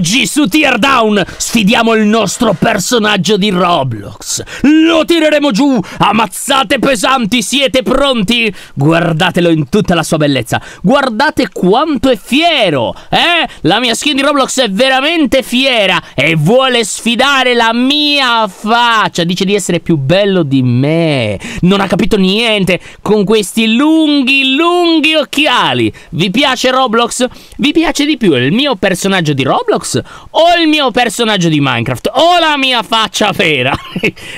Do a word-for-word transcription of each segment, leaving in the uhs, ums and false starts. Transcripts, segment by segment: Oggi su Teardown sfidiamo il nostro personaggio di Roblox. Lo tireremo giù a mazzate pesanti. Siete pronti? Guardatelo in tutta la sua bellezza. Guardate quanto è fiero, eh? La mia skin di Roblox è veramente fiera e vuole sfidare la mia faccia. Dice di essere più bello di me. Non ha capito niente con questi lunghi, lunghi occhiali. Vi piace Roblox? Vi piace di più il mio personaggio di Roblox o il mio personaggio di Minecraft o la mia faccia vera?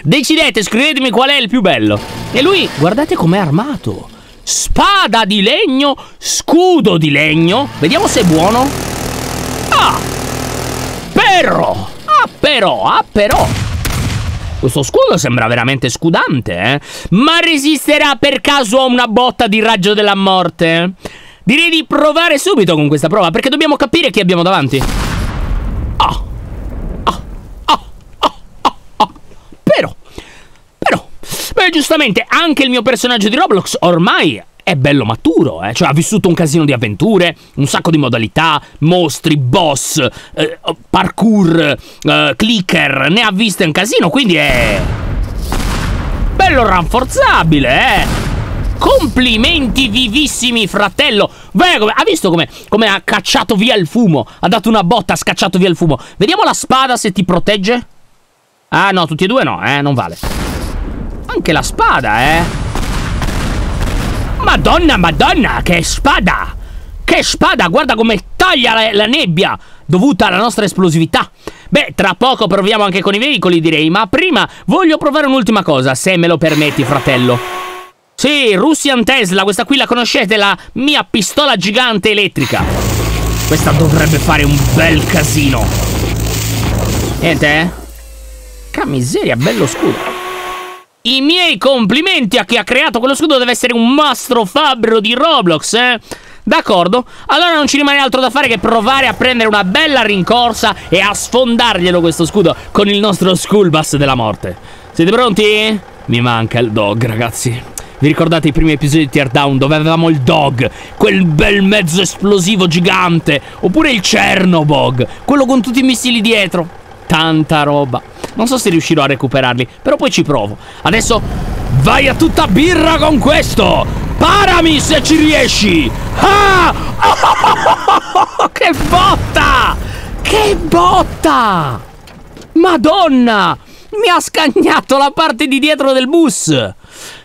Decidete, scrivetemi qual è il più bello. E lui, guardate com'è armato. Spada di legno, scudo di legno. Vediamo se è buono. Ah! Però! Ah però, ah però! Questo scudo sembra veramente scudante, eh? Ma resisterà per caso a una botta di raggio della morte? Direi di provare subito con questa prova, perché dobbiamo capire chi abbiamo davanti. Oh, oh, oh, oh, oh, oh. Però, però, beh, giustamente anche il mio personaggio di Roblox ormai è bello maturo, eh? Cioè ha vissuto un casino di avventure, un sacco di modalità, mostri, boss, eh, parkour, eh, clicker, ne ha viste un casino, quindi è bello rafforzabile, eh? Complimenti vivissimi, fratello. Beh, come, ha visto come, come ha cacciato via il fumo? Ha dato una botta, ha scacciato via il fumo. Vediamo la spada se ti protegge. Ah no, tutti e due no, eh, non vale. Anche la spada, eh. Madonna, madonna, che spada. Che spada, guarda come taglia la, la nebbia dovuta alla nostra esplosività. Beh, tra poco proviamo anche con i veicoli, direi. Ma prima voglio provare un'ultima cosa, se me lo permetti, fratello. Sì, Russian Tesla, questa qui la conoscete, la mia pistola gigante elettrica. Questa dovrebbe fare un bel casino. Niente, eh? Che miseria, bello scudo. I miei complimenti a chi ha creato quello scudo, deve essere un mastro fabbro di Roblox, eh? D'accordo, allora non ci rimane altro da fare che provare a prendere una bella rincorsa e a sfondarglielo questo scudo con il nostro school bus della morte. Siete pronti? Mi manca il dog, ragazzi. Vi ricordate i primi episodi di Teardown dove avevamo il dog, quel bel mezzo esplosivo gigante, oppure il Chernobog, quello con tutti i missili dietro. Tanta roba. Non so se riuscirò a recuperarli, però poi ci provo. Adesso vai a tutta birra con questo. Parami se ci riesci. Ah! Oh, che botta! Che botta! Madonna! Mi ha scagnato la parte di dietro del bus.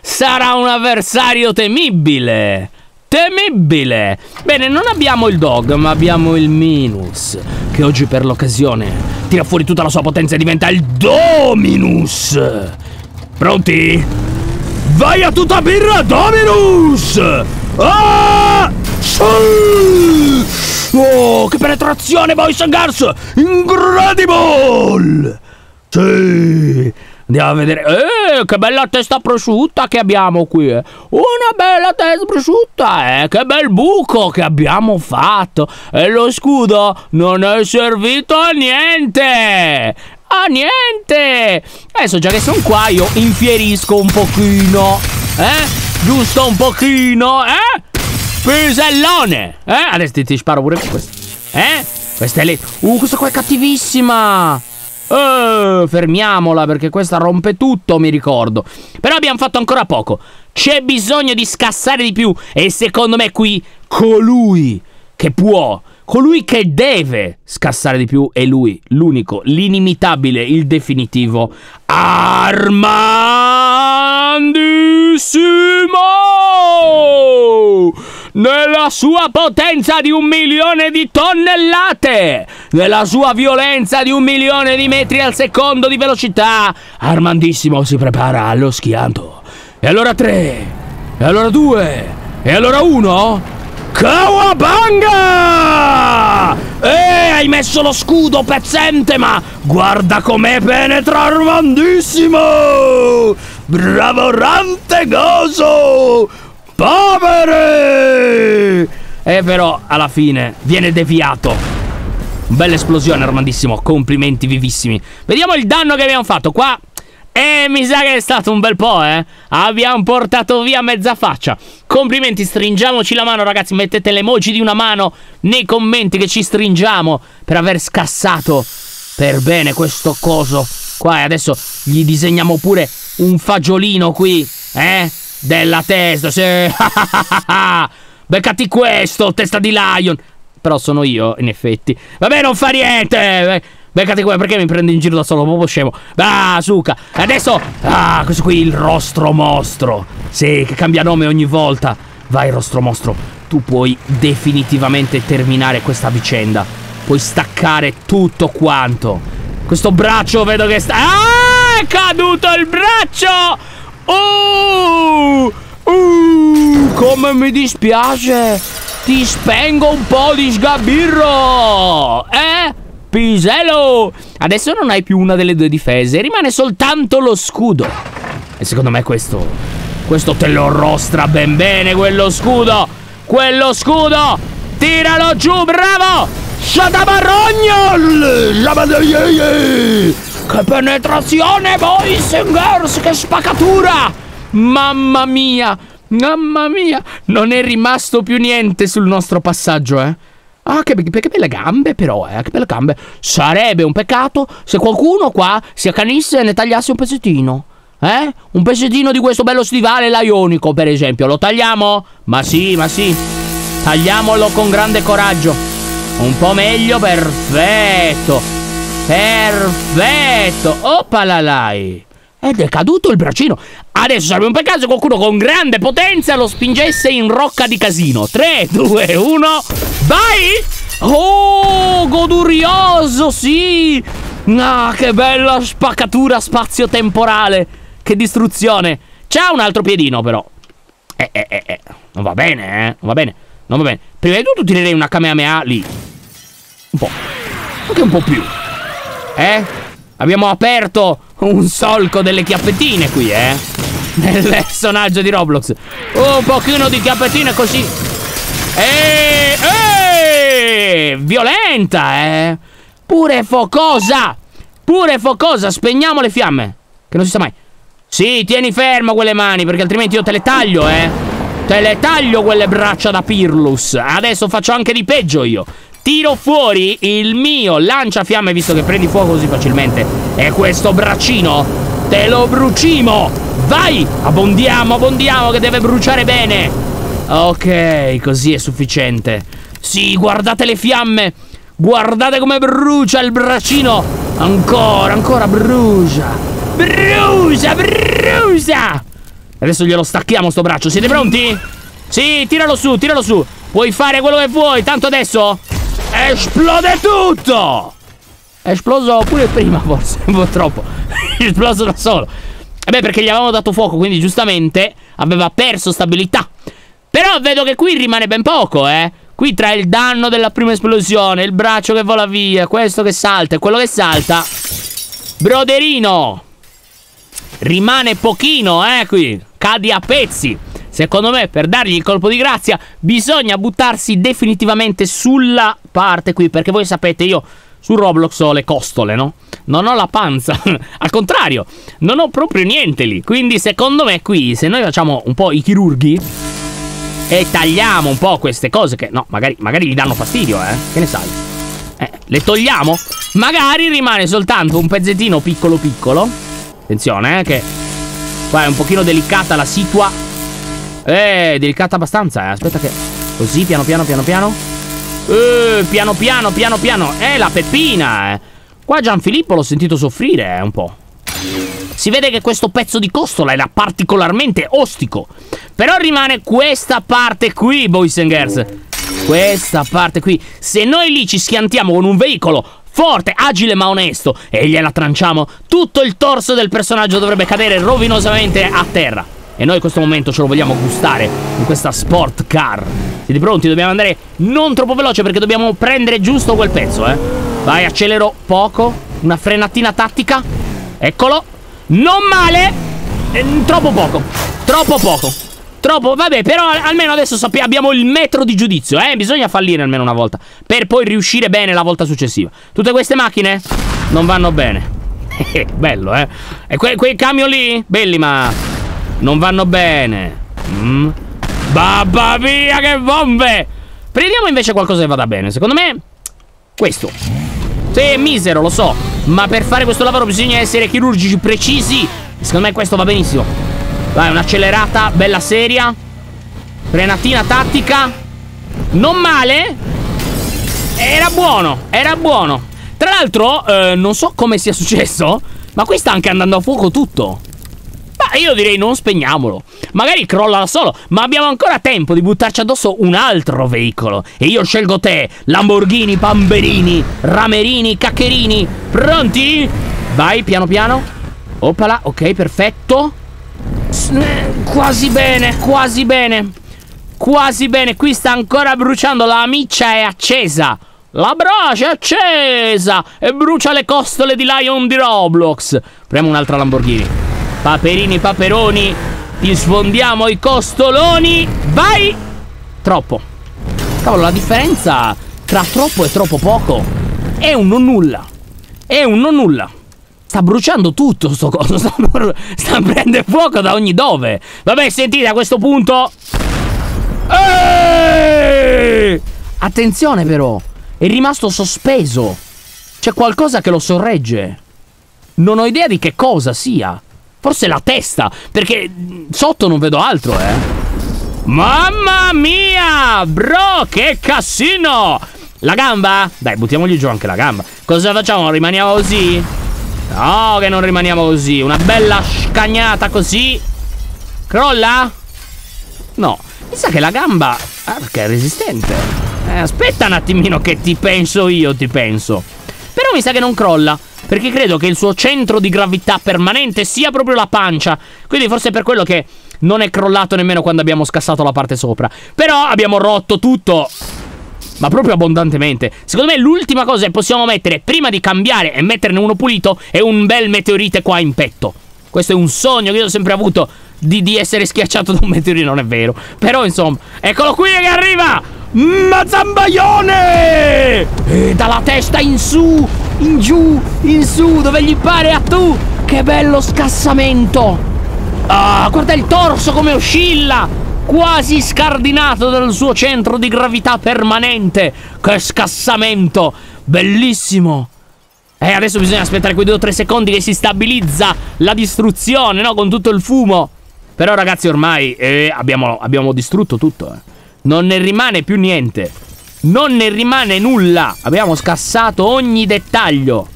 Sarà un avversario temibile. Temibile. Bene, non abbiamo il dog, ma abbiamo il Minus, che oggi per l'occasione tira fuori tutta la sua potenza e diventa il Dominus. Pronti? Vai a tutta birra, Dominus! Ah! Oh, che penetrazione, boys and girls! Incredible! Sì! Andiamo a vedere. Eh, che bella testa prosciutta che abbiamo qui. Eh. Una bella testa prosciutta, eh. Che bel buco che abbiamo fatto. E lo scudo non è servito a niente. A niente. Adesso già che sono qua io infierisco un pochino. Eh? Giusto un pochino, eh? Pisellone. Eh? Adesso ti, ti sparo pure questo. Eh? Questa è lì. Uh, questa qua è cattivissima. Oh, fermiamola perché questa rompe tutto, mi ricordo. Però abbiamo fatto ancora poco. C'è bisogno di scassare di più. E secondo me qui colui che può, colui che deve scassare di più è lui, l'unico, l'inimitabile, il definitivo Armandissimo, nella sua potenza di un milione di tonnellate, nella sua violenza di un milione di metri al secondo di velocità. Armandissimo si prepara allo schianto. E allora tre, e allora due, e allora uno. Kawabanga! Eh, hai messo lo scudo pezzente, ma guarda com'è, penetra Armandissimo! Bravo rantegoso! Povere! E però alla fine viene deviato. Bella esplosione, Armandissimo. Complimenti vivissimi. Vediamo il danno che abbiamo fatto. Qua E mi sa che è stato un bel po', eh. Abbiamo portato via mezza faccia. Complimenti, stringiamoci la mano, ragazzi. Mettete l'emoji di una mano nei commenti che ci stringiamo per aver scassato per bene questo coso qua. E adesso gli disegniamo pure un fagiolino qui, eh, della testa, sì. Beccati questo, testa di Lion. Però sono io, in effetti. Vabbè, non fa niente. Beccati qua, perché mi prendo in giro da solo? Proprio scemo. Ah, suca. Adesso, ah, questo qui, il rostro mostro. Sì, che cambia nome ogni volta. Vai, rostro mostro. Tu puoi definitivamente terminare questa vicenda. Puoi staccare tutto quanto. Questo braccio vedo che sta... Ah, è caduto il braccio. Oh, uh, come mi dispiace. Ti spengo un po' di sgabirro. Eh? Pisello! Adesso non hai più una delle due difese, rimane soltanto lo scudo. E secondo me questo, questo te lo rostra ben bene, quello scudo. Quello scudo, tiralo giù, bravo! Shadamarogno! Che penetrazione, boys and girls, che spaccatura! Mamma mia, mamma mia, non è rimasto più niente sul nostro passaggio, eh. Ah, che, be che belle gambe però, eh, che belle gambe. Sarebbe un peccato se qualcuno qua si accanisse e ne tagliasse un pezzettino. Eh? Un pezzettino di questo bello stivale laionico, per esempio. Lo tagliamo? Ma sì, ma sì. Tagliamolo con grande coraggio. Un po' meglio, perfetto. Perfetto. Oppalalai. Ed è caduto il braccino. Adesso sarebbe un peccato se qualcuno con grande potenza lo spingesse in rocca di casino. Tre, due, uno. Vai! Oh, godurioso, sì! Ah, che bella spaccatura spazio-temporale. Che distruzione. C'ha un altro piedino però. Eh, eh, eh, eh. Non va bene, eh. Non va bene. Non va bene. Prima di tutto tirerei una Kamehameha lì. Un po'. Anche un po' più. Eh? Abbiamo aperto un solco delle chiappettine qui, eh? Nel personaggio di Roblox. Un pochino di chiappettine così. E... e... violenta, eh? Pure focosa. Pure focosa. Spegniamo le fiamme, che non si sa mai. Sì, tieni fermo quelle mani, perché altrimenti io te le taglio, eh? Te le taglio quelle braccia da Pirlus. Adesso faccio anche di peggio io. Tiro fuori il mio lanciafiamme, visto che prendi fuoco così facilmente. E questo braccino te lo brucimo. Vai, abbondiamo, abbondiamo, che deve bruciare bene. Ok, così è sufficiente. Sì, guardate le fiamme. Guardate come brucia il braccino. Ancora, ancora brucia. Brucia, brucia. Adesso glielo stacchiamo sto braccio. Siete pronti? Sì, tiralo su, tiralo su. Puoi fare quello che vuoi, tanto adesso... esplode tutto! È esploso pure prima, forse. Un po' troppo. È esploso da solo. E beh, perché gli avevamo dato fuoco, quindi giustamente aveva perso stabilità. Però vedo che qui rimane ben poco, eh. Qui tra il danno della prima esplosione, il braccio che vola via, questo che salta e quello che salta, broderino, rimane pochino, eh, qui. Cadi a pezzi. Secondo me, per dargli il colpo di grazia, bisogna buttarsi definitivamente sulla parte qui. Perché voi sapete, io su Roblox ho le costole, no? Non ho la panza. Al contrario, non ho proprio niente lì. Quindi, secondo me, qui, se noi facciamo un po' i chirurghi e tagliamo un po' queste cose che... no, magari, magari gli danno fastidio, eh? Che ne sai? Eh, le togliamo? Magari rimane soltanto un pezzettino piccolo piccolo. Attenzione, eh, che qua è un pochino delicata la situa. Eh, delicata abbastanza, eh. Aspetta che... così, piano piano, piano piano. Eh, piano piano, piano piano. Eh, la peppina, eh. Qua Gianfilippo l'ho sentito soffrire, eh, un po'. Si vede che questo pezzo di costola era particolarmente ostico. Però rimane questa parte qui, boys and girls. Questa parte qui. Se noi lì ci schiantiamo con un veicolo forte, agile ma onesto, e gliela tranciamo, tutto il torso del personaggio dovrebbe cadere rovinosamente a terra. E noi in questo momento ce lo vogliamo gustare in questa sport car. Siete pronti? Dobbiamo andare non troppo veloce, perché dobbiamo prendere giusto quel pezzo, eh. Vai, accelero poco. Una frenatina tattica. Eccolo. Non male. eh, Troppo poco. Troppo poco. Troppo. Vabbè, però almeno adesso sappiamo, abbiamo il metro di giudizio, eh. Bisogna fallire almeno una volta, per poi riuscire bene la volta successiva. Tutte queste macchine non vanno bene. Bello, eh. E que quei camion lì? Belli, ma non vanno bene. mm. Babba mia, che bombe! Prendiamo invece qualcosa che vada bene. Secondo me, questo. Sì, è misero, lo so, ma per fare questo lavoro bisogna essere chirurgici precisi. Secondo me questo va benissimo. Vai, un'accelerata bella seria. Renatina tattica. Non male. Era buono, era buono. Tra l'altro, eh, non so come sia successo, ma qui sta anche andando a fuoco tutto. Ma io direi non spegniamolo. Magari crolla da solo, ma abbiamo ancora tempo di buttarci addosso un altro veicolo. E io scelgo te, Lamborghini, Pamberini, Ramerini, Caccherini. Pronti? Vai, piano piano. Opala, ok, perfetto. Quasi bene, quasi bene. Quasi bene, qui sta ancora bruciando. La miccia è accesa. La brace è accesa e brucia le costole di Lion di Roblox. Premo un'altra Lamborghini. Paperini, paperoni, ti sfondiamo i costoloni. Vai! Troppo. Cavolo, la differenza tra troppo e troppo poco è un non nulla. È un non nulla. Sta bruciando tutto sto coso. Sta, sta prendendo fuoco da ogni dove. Vabbè, sentite, a questo punto... Eeeh! Attenzione però, è rimasto sospeso. C'è qualcosa che lo sorregge. Non ho idea di che cosa sia. Forse la testa, perché sotto non vedo altro, eh. Mamma mia, bro, che casino. La gamba? Dai, buttiamogli giù anche la gamba. Cosa facciamo? Rimaniamo così? No, che non rimaniamo così. Una bella scagnata così. Crolla? No. Mi sa che la gamba... Ah, perché è resistente. Eh, aspetta un attimino che ti penso io, ti penso. Però mi sa che non crolla, perché credo che il suo centro di gravità permanente sia proprio la pancia. Quindi forse è per quello che non è crollato nemmeno quando abbiamo scassato la parte sopra. Però abbiamo rotto tutto, ma proprio abbondantemente. Secondo me l'ultima cosa che possiamo mettere prima di cambiare e metterne uno pulito è un bel meteorite qua in petto. Questo è un sogno che io ho sempre avuto, di, di essere schiacciato da un meteorite. Non è vero, però insomma. Eccolo qui che arriva! Mazzambaione! E dalla testa in su, in giù, in su, dove gli pare a tu. Che bello scassamento. Ah, guarda il torso come oscilla, quasi scardinato dal suo centro di gravità permanente. Che scassamento, bellissimo. E adesso bisogna aspettare quei due o tre secondi che si stabilizza la distruzione, no? Con tutto il fumo. Però ragazzi, ormai eh, abbiamo, abbiamo distrutto tutto, eh. Non ne rimane più niente. Non ne rimane nulla. Abbiamo scassato ogni dettaglio.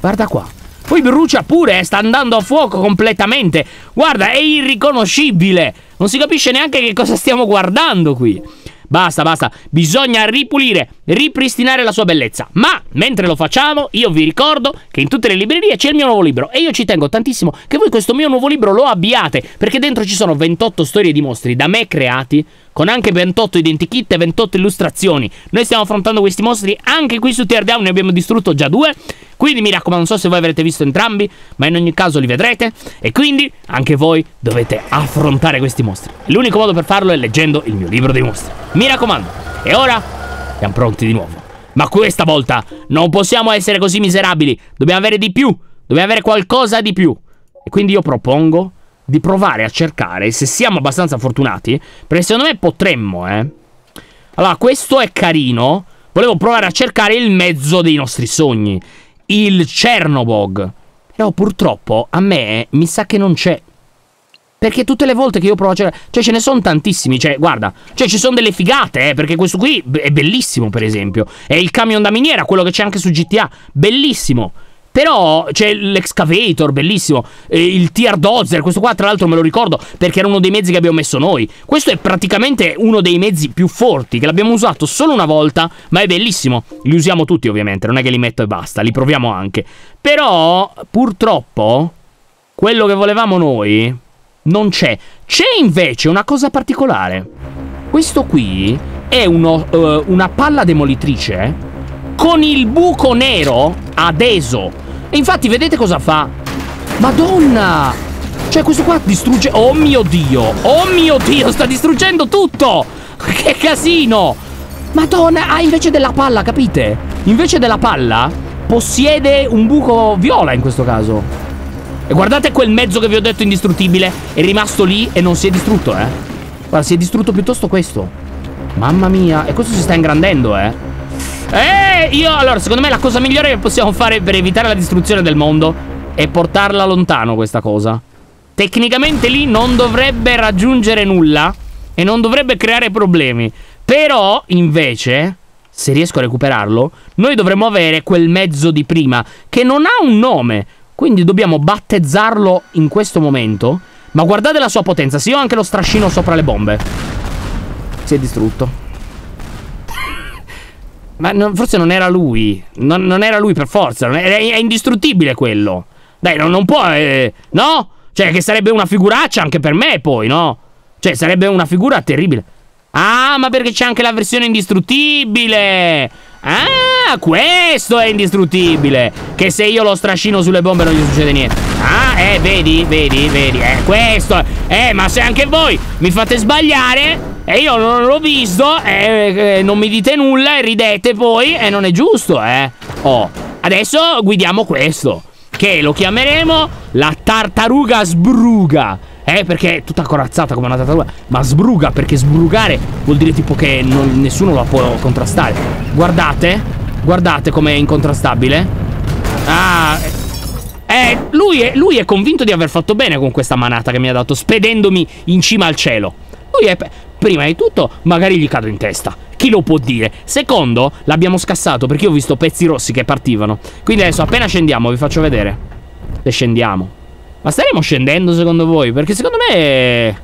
Guarda qua. Poi brucia pure, eh? Sta andando a fuoco completamente. Guarda, è irriconoscibile. Non si capisce neanche che cosa stiamo guardando qui. Basta, basta. Bisogna ripulire, ripristinare la sua bellezza. Ma, mentre lo facciamo, io vi ricordo che in tutte le librerie c'è il mio nuovo libro. E io ci tengo tantissimo che voi questo mio nuovo libro lo abbiate, perché dentro ci sono ventotto storie di mostri da me creati, con anche ventotto identikit e ventotto illustrazioni. Noi stiamo affrontando questi mostri anche qui su Teardown, ne abbiamo distrutto già due. Quindi mi raccomando, non so se voi avrete visto entrambi, ma in ogni caso li vedrete. E quindi anche voi dovete affrontare questi mostri. L'unico modo per farlo è leggendo il mio libro dei mostri. Mi raccomando. E ora siamo pronti di nuovo. Ma questa volta non possiamo essere così miserabili. Dobbiamo avere di più. Dobbiamo avere qualcosa di più. E quindi io propongo di provare a cercare, se siamo abbastanza fortunati, perché secondo me potremmo, eh. Allora, questo è carino. Volevo provare a cercare il mezzo dei nostri sogni, il Chernobog. Però purtroppo a me mi sa che non c'è, perché tutte le volte che io provo a cercare, cioè ce ne sono tantissimi, cioè guarda, cioè ci sono delle figate, eh, perché questo qui è bellissimo, per esempio. È il camion da miniera, quello che c'è anche su G T A, bellissimo. Però c'è l'excavator, bellissimo, il Teardown, questo qua tra l'altro me lo ricordo perché era uno dei mezzi che abbiamo messo noi. Questo è praticamente uno dei mezzi più forti, che l'abbiamo usato solo una volta, ma è bellissimo. Li usiamo tutti ovviamente, non è che li metto e basta, li proviamo anche. Però purtroppo quello che volevamo noi non c'è. C'è invece una cosa particolare. Questo qui è uno, uh, una palla demolitrice con il buco nero adeso. E infatti vedete cosa fa? Madonna! Cioè questo qua distrugge... Oh mio Dio! Oh mio Dio! Sta distruggendo tutto! Che casino! Madonna! Ah, invece della palla, capite? Invece della palla possiede un buco viola in questo caso. E guardate quel mezzo che vi ho detto indistruttibile, è rimasto lì e non si è distrutto, eh. Guarda, si è distrutto piuttosto questo. Mamma mia. E questo si sta ingrandendo, eh. Eh, io allora, secondo me la cosa migliore che possiamo fare per evitare la distruzione del mondo è portarla lontano questa cosa. Tecnicamente lì non dovrebbe raggiungere nulla e non dovrebbe creare problemi. Però invece, se riesco a recuperarlo, noi dovremmo avere quel mezzo di prima che non ha un nome, quindi dobbiamo battezzarlo in questo momento. Ma guardate la sua potenza. Se io ho anche lo strascino sopra le bombe. Si è distrutto. Ma non, forse non era lui. Non, non era lui per forza. È, è indistruttibile quello. Dai, non, non può. Eh, no? Cioè, che sarebbe una figuraccia anche per me, poi, no? Cioè, sarebbe una figura terribile. Ah, ma perché c'è anche la versione indistruttibile. Ah, questo è indistruttibile. Che se io lo strascino sulle bombe non gli succede niente. Ah, eh, vedi, vedi, vedi. Eh, questo. Eh, ma se anche voi mi fate sbagliare e io non l'ho visto, eh, eh, non mi dite nulla e ridete poi, e eh, non è giusto, eh. Oh, adesso guidiamo questo, che lo chiameremo la tartaruga sbruga. Eh, perché è tutta corazzata come una tartaruga. Ma sbruga, perché sbrugare vuol dire tipo che non, nessuno la può contrastare. Guardate, guardate com'è incontrastabile. Ah, eh, lui è, lui è convinto di aver fatto bene con questa manata che mi ha dato, spedendomi in cima al cielo. Lui è... prima di tutto, magari gli cado in testa. Chi lo può dire? Secondo, l'abbiamo scassato perché io ho visto pezzi rossi che partivano. Quindi adesso appena scendiamo vi faccio vedere. Le scendiamo. Ma staremo scendendo secondo voi? Perché secondo me...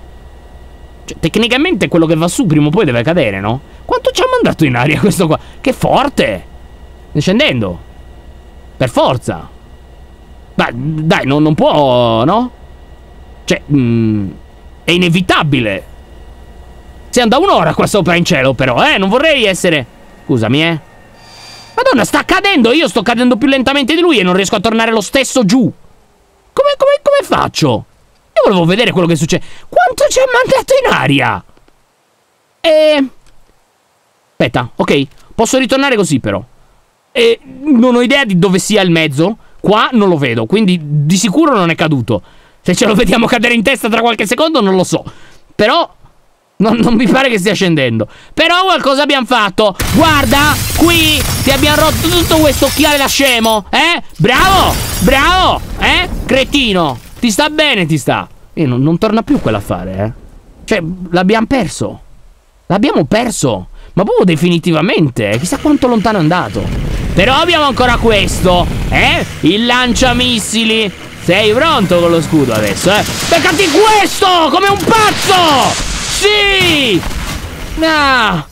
cioè, tecnicamente quello che va su prima o poi deve cadere, no? Quanto ci ha mandato in aria questo qua? Che forte! Scendendo. Per forza. Dai, dai, non, non può, no? Cioè, mh, è inevitabile. Si anda un'ora qua sopra in cielo però, eh, non vorrei essere... scusami, eh. Madonna, sta cadendo, io sto cadendo più lentamente di lui e non riesco a tornare lo stesso giù. Come, come, come faccio? Io volevo vedere quello che succede. Quanto ci ha mandato in aria? E... aspetta, ok, posso ritornare così però. E non ho idea di dove sia il mezzo. Qua non lo vedo, quindi di sicuro non è caduto. Se ce lo vediamo cadere in testa tra qualche secondo non lo so. Però... non, non mi pare che stia scendendo. Però qualcosa abbiamo fatto. Guarda, qui ti abbiamo rotto tutto questo occhiale da scemo. Eh? Bravo, bravo. Eh? Cretino, ti sta bene, ti sta. E non, non torna più quell'affare, eh. Cioè, l'abbiamo perso. L'abbiamo perso. Ma proprio definitivamente. Chissà quanto lontano è andato. Però abbiamo ancora questo. Eh? Il lanciamissili. Sei pronto con lo scudo adesso, eh? Beccati questo, come un pazzo. Sì! Ah!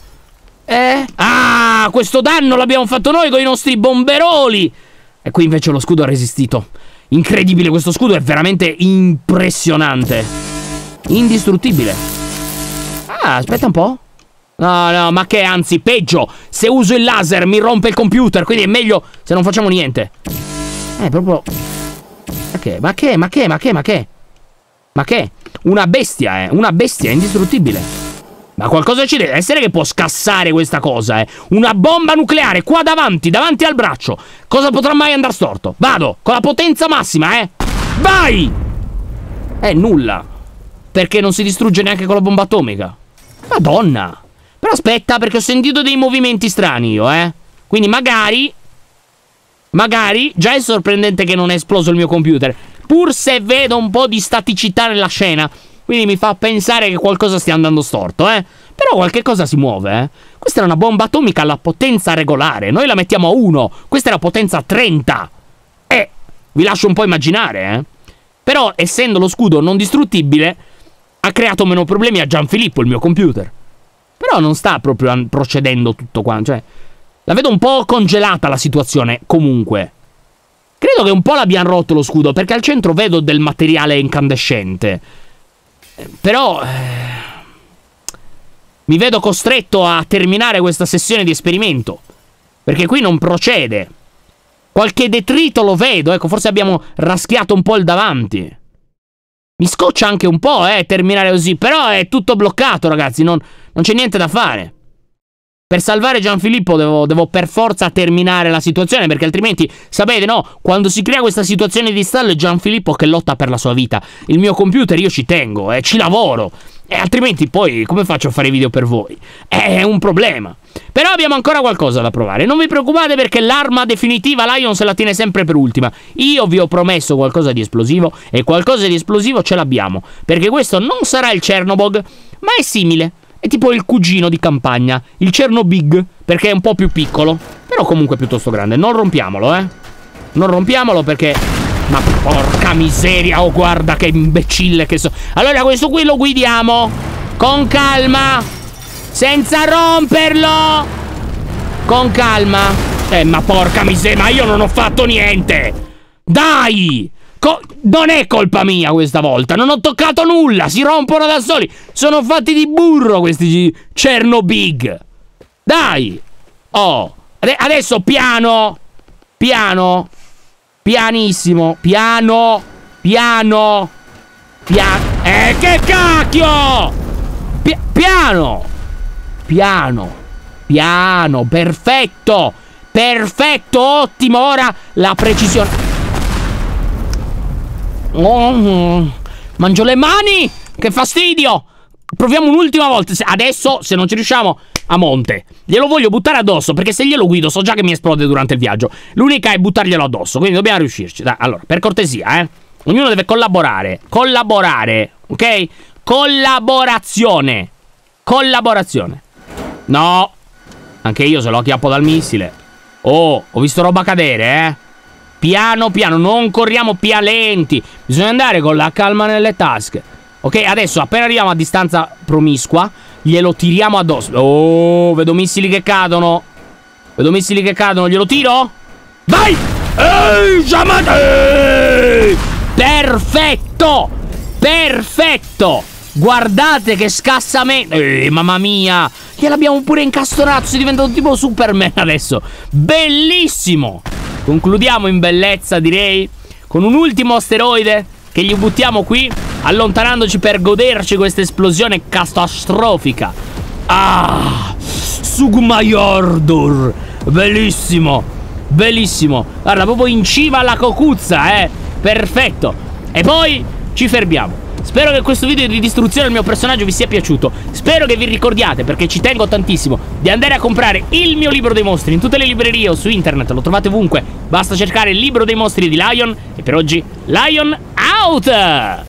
Eh? Ah! Questo danno l'abbiamo fatto noi con i nostri bomberoli! E qui invece lo scudo ha resistito. Incredibile, questo scudo è veramente impressionante. Indistruttibile. Ah, aspetta un po'. No, no, ma che anzi, peggio! Se uso il laser mi rompe il computer, quindi è meglio se non facciamo niente. Eh, proprio... ma che, ma che, ma che, ma che, ma che? Ma che? Una bestia, eh. Una bestia indistruttibile. Ma qualcosa ci deve essere che può scassare questa cosa, eh. Una bomba nucleare qua davanti, davanti al braccio. Cosa potrà mai andare storto? Vado, con la potenza massima, eh. Vai! Eh, nulla. Perché non si distrugge neanche con la bomba atomica. Madonna. Però aspetta, perché ho sentito dei movimenti strani io, eh. Quindi magari... magari... già è sorprendente che non è esploso il mio computer, pur se vedo un po' di staticità nella scena. Quindi mi fa pensare che qualcosa stia andando storto, eh. Però qualche cosa si muove, eh. Questa è una bomba atomica alla potenza regolare. Noi la mettiamo a uno. Questa è la potenza trenta. Eh, vi lascio un po' immaginare, eh. Però, essendo lo scudo non distruttibile, ha creato meno problemi a Gianfilippo, il mio computer. Però non sta proprio procedendo tutto quanto, cioè... la vedo un po' congelata la situazione, comunque. Credo che un po' l'abbiano rotto lo scudo, perché al centro vedo del materiale incandescente. Però... eh, mi vedo costretto a terminare questa sessione di esperimento, perché qui non procede. Qualche detrito lo vedo, ecco, forse abbiamo raschiato un po' il davanti. Mi scoccia anche un po', eh, terminare così, però è tutto bloccato, ragazzi, non, non c'è niente da fare. Per salvare Gianfilippo devo, devo per forza terminare la situazione, perché altrimenti, sapete no, quando si crea questa situazione di stallo è Gianfilippo che lotta per la sua vita. Il mio computer io ci tengo, eh, ci lavoro, e altrimenti poi come faccio a fare video per voi? È un problema. Però abbiamo ancora qualcosa da provare, non vi preoccupate, perché l'arma definitiva Lion se la tiene sempre per ultima. Io vi ho promesso qualcosa di esplosivo, e qualcosa di esplosivo ce l'abbiamo, perché questo non sarà il Chernobog, ma è simile. È tipo il cugino di campagna, il Chernobig, perché è un po' più piccolo, però comunque piuttosto grande. Non rompiamolo, eh. Non rompiamolo perché... ma porca miseria, oh guarda che imbecille che so. Allora questo qui lo guidiamo con calma, senza romperlo, con calma. Eh ma porca miseria, ma io non ho fatto niente. Dai! Co- non è colpa mia questa volta, non ho toccato nulla, si rompono da soli, sono fatti di burro questi Chernobig. Dai, oh, Ad- adesso piano, piano, pianissimo, piano, piano, piano, eh che cacchio, Pi- piano, piano, piano, perfetto, perfetto, ottimo, ora la precisione. Oh, mangio le mani, che fastidio. Proviamo un'ultima volta. Adesso se non ci riusciamo, a monte glielo voglio buttare addosso, perché se glielo guido so già che mi esplode durante il viaggio. L'unica è buttarglielo addosso, quindi dobbiamo riuscirci. Dai, allora, per cortesia, eh, ognuno deve collaborare. Collaborare, ok? Collaborazione. Collaborazione. No, anche io se lo acchiappo dal missile. Oh, ho visto roba cadere, eh. Piano piano, non corriamo più lenti. Bisogna andare con la calma nelle tasche. Ok, adesso appena arriviamo a distanza promiscua glielo tiriamo addosso. Oh, vedo missili che cadono. Vedo missili che cadono, glielo tiro? Vai! Ehi, giamate! Perfetto! Perfetto! Guardate che scassamento. Ehi, mamma mia! Gliel'abbiamo pure incastonato, si è diventato tipo Superman adesso. Bellissimo! Concludiamo in bellezza, direi, con un ultimo asteroide che gli buttiamo qui, allontanandoci per goderci questa esplosione catastrofica. Ah! Sugmaiordur! Bellissimo! Bellissimo! Guarda, proprio in cima alla cocuzza, eh! Perfetto! E poi ci fermiamo. Spero che questo video di distruzione del mio personaggio vi sia piaciuto. Spero che vi ricordiate, perché ci tengo tantissimo, di andare a comprare il mio libro dei mostri in tutte le librerie o su internet. Lo trovate ovunque. Basta cercare il libro dei mostri di Lion. E per oggi, Lion out!